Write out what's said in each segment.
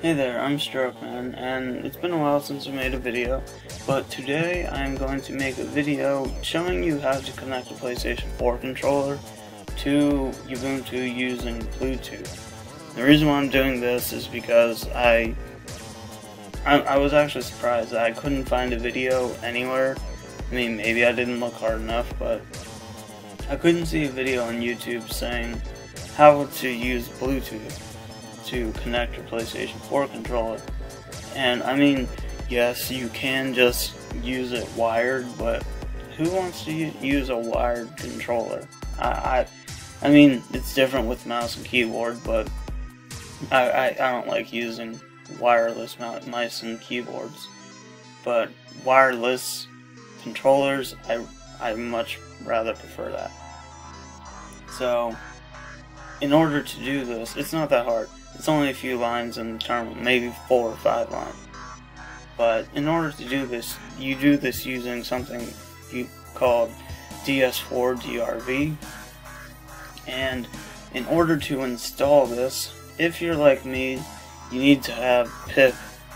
Hey there, I'm Strokeman, and it's been a while since I made a video, but today I'm going to make a video showing you how to connect a PlayStation 4 controller to Ubuntu using Bluetooth. The reason why I'm doing this is because I was actually surprised that I couldn't find a video anywhere. I mean, maybe I didn't look hard enough, but I couldn't see a video on YouTube saying how to use Bluetooth to connect your PlayStation 4 controller. And I mean, yes, you can just use it wired, but who wants to use a wired controller? I mean, it's different with mouse and keyboard, but I don't like using wireless mice and keyboards. But wireless controllers, I much rather prefer that. So, in order to do this, it's not that hard. It's only a few lines in the terminal, maybe 4 or 5 lines. But in order to do this, you do this using something called DS4DRV. And in order to install this, if you're like me, you need to have pip,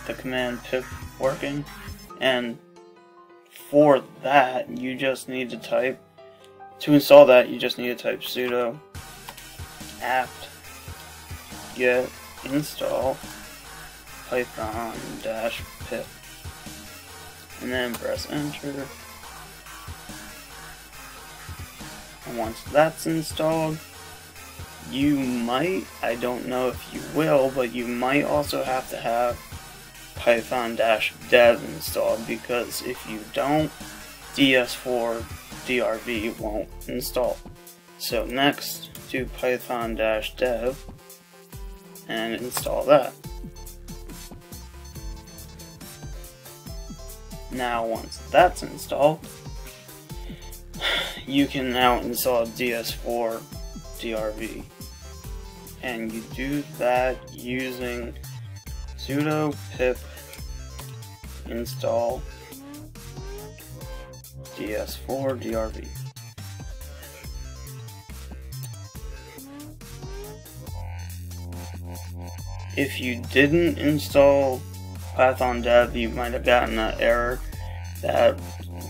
the command pip, working. And for that, you just need to type, to install that, you just need to type sudo apt get install python-pip, and then press enter. And once that's installed, you might, I don't know if you will, but you might also have to have python-dev installed, because if you don't, DS4DRV won't install. So next, do python-dev and install that. Now once that's installed, you can now install DS4DRV, and you do that using sudo pip install DS4DRV. If you didn't install python-dev, you might have gotten that error, that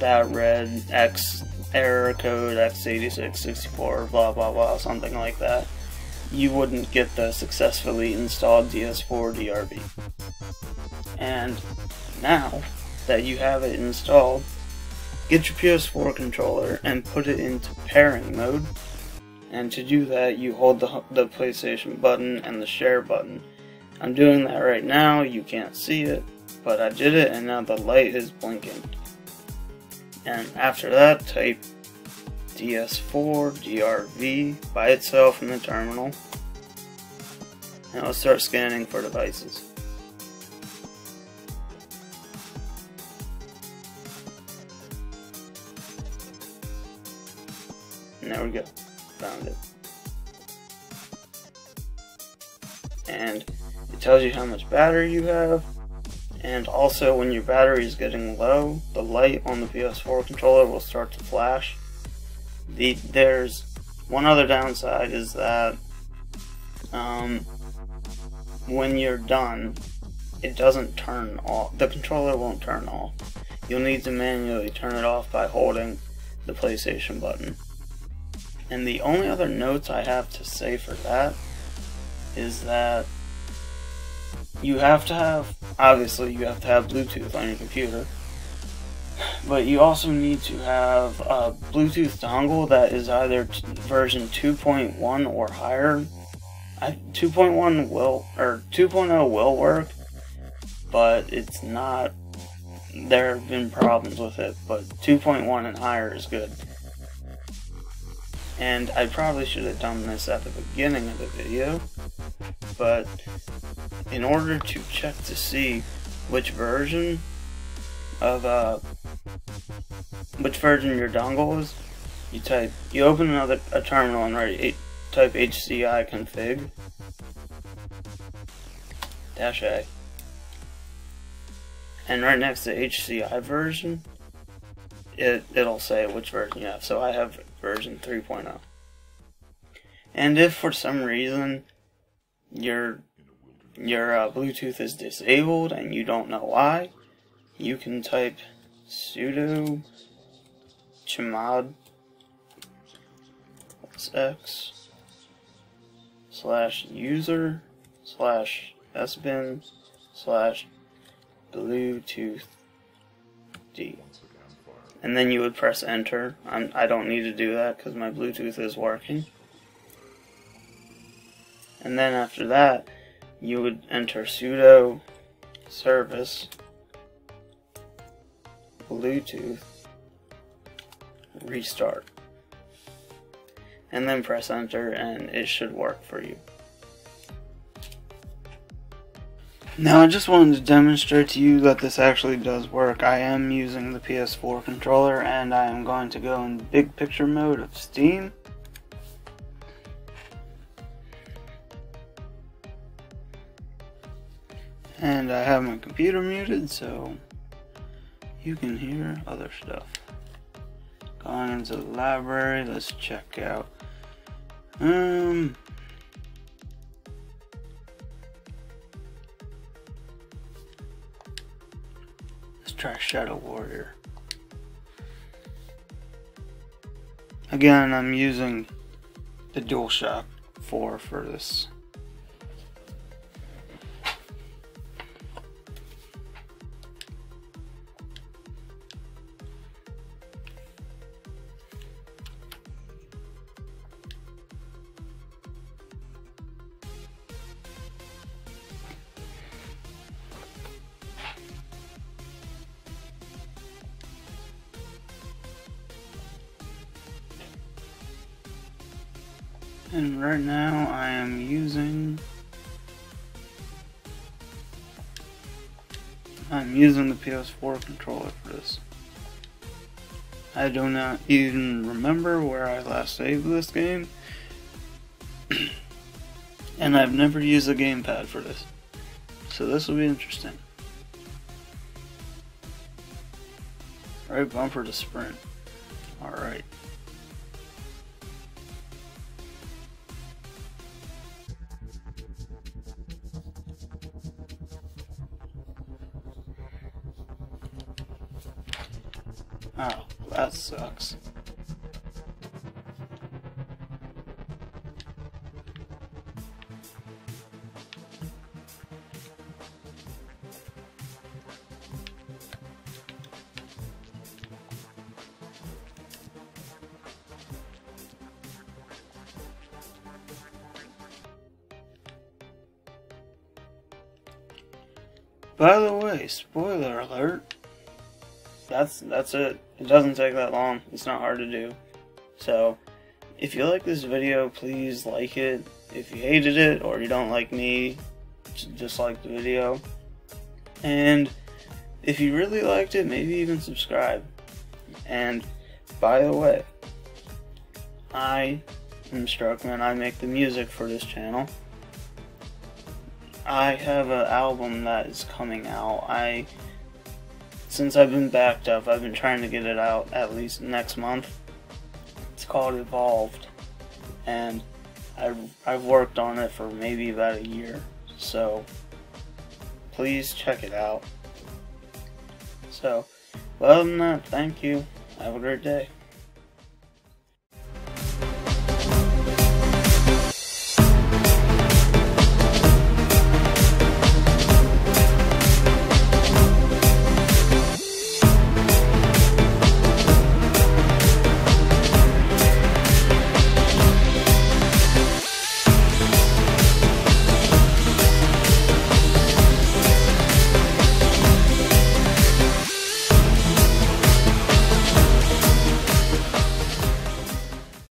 red X error code, x8664, blah blah blah, something like that. You wouldn't get the successfully installed DS4DRV. And now that you have it installed, get your PS4 controller and put it into pairing mode. And to do that, you hold the PlayStation button and the share button. I'm doing that right now, you can't see it, but I did it, and now the light is blinking. And after that, type DS4DRV by itself in the terminal, and it'll start scanning for devices. And there we go. Found it. And it tells you how much battery you have, and also when your battery is getting low, the light on the PS4 controller will start to flash. There's one other downside, is that when you're done, it doesn't turn off. The controller won't turn off. You'll need to manually turn it off by holding the PlayStation button. And the only other notes I have to say for that is that you have to have, obviously you have to have Bluetooth on your computer, but you also need to have a Bluetooth dongle that is either version 2.1 or higher. 2.1 will, or 2.0 will work, but it's not, there have been problems with it, but 2.1 and higher is good. And I probably should have done this at the beginning of the video, but in order to check to see which version your dongle is, you open a terminal and type HCI config -A, and right next to HCI version, it'll say which version you have. So I have version 3.0. And if for some reason your Bluetooth is disabled and you don't know why, you can type sudo chmod x /user/sbin/bluetoothd, and then you would press enter. I don't need to do that because my Bluetooth is working. And then after that, you would enter sudo service Bluetooth restart, and then press enter, and it should work for you. Now I just wanted to demonstrate to you that this actually does work. I am using the PS4 controller, and I am going to go in big picture mode of Steam. And I have my computer muted so you can hear other stuff. Going into the library, let's check out try Shadow Warrior. Again, I'm using the DualShock 4 for this. And right now I am using the PS4 controller for this. I do not even remember where I last saved this game. And I've never used a gamepad for this. So this will be interesting. Right bumper to sprint. Alright. Oh, that sucks. By the way, spoiler alert. That's it. It doesn't take that long. It's not hard to do. So, if you like this video, please like it. If you hated it or you don't like me, just like the video. And if you really liked it, maybe even subscribe. And by the way, I am Struckman. I make the music for this channel. I have an album that is coming out. Since I've been backed up, I've been trying to get it out at least next month. It's called Evolved, and I've worked on it for maybe about a year, so please check it out. So, other than that, thank you. Have a great day.